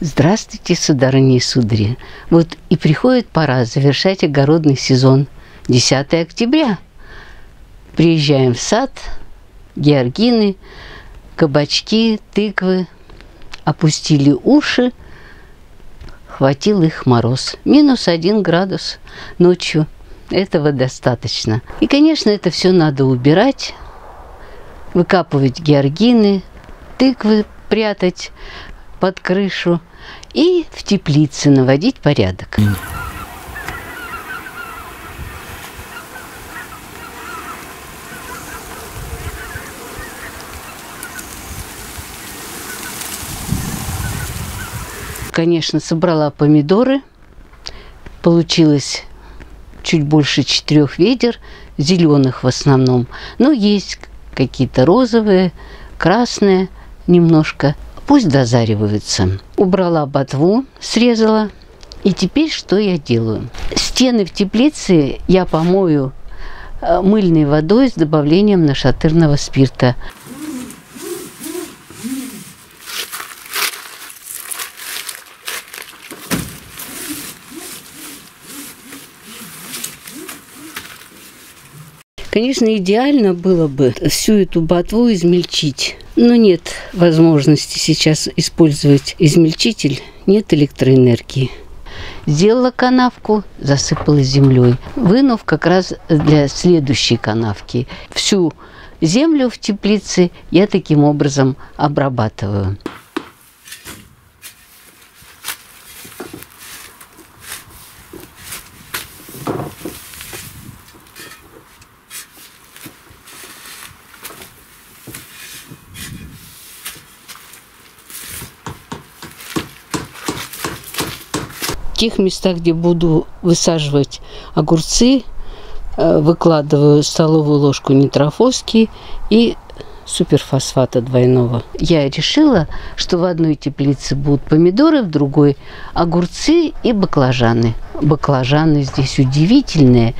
Здравствуйте, сударыни и судари! Вот и приходит пора завершать огородный сезон. 10 октября. Приезжаем в сад, георгины, кабачки, тыквы. Опустили уши, хватил их мороз. -1 градус ночью. Этого достаточно. И, конечно, это все надо убирать, выкапывать георгины, тыквы прятать под крышу. И в теплице наводить порядок. Конечно, собрала помидоры. Получилось чуть больше 4 ведер, зеленых в основном. Но есть какие-то розовые, красные немножко. Пусть дозариваются. Убрала ботву, срезала. И теперь что я делаю? Стены в теплице я помою мыльной водой с добавлением нашатырного спирта. Конечно, идеально было бы всю эту ботву измельчить. Но нет возможности сейчас использовать измельчитель, нет электроэнергии. Сделала канавку, засыпала землей, вынув как раз для следующей канавки. Всю землю в теплице я таким образом обрабатываю. В тех местах, где буду высаживать огурцы, выкладываю столовую ложку нитрофоски и суперфосфата двойного. Я решила, что в одной теплице будут помидоры, в другой огурцы и баклажаны. Баклажаны здесь удивительные.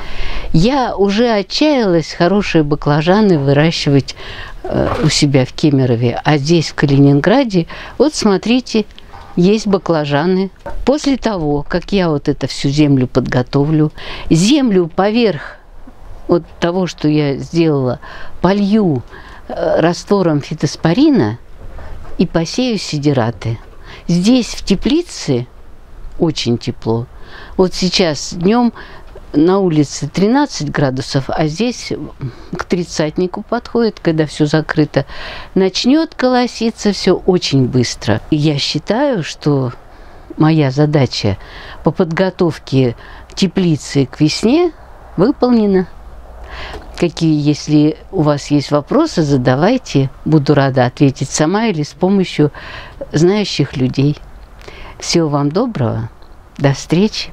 Я уже отчаялась хорошие баклажаны выращивать у себя в Кемерове, а здесь, в Калининграде, вот смотрите, есть баклажаны. После того, как я вот это всю землю подготовлю, землю поверх вот того, что я сделала, полью раствором фитоспорина и посею сидераты. Здесь в теплице очень тепло. Вот сейчас днем на улице 13 градусов, а здесь к 30-нику подходит, когда все закрыто. Начнет колоситься все очень быстро. И я считаю, что моя задача по подготовке теплицы к весне выполнена. Какие, если у вас есть вопросы, задавайте. Буду рада ответить сама или с помощью знающих людей. Всего вам доброго. До встречи.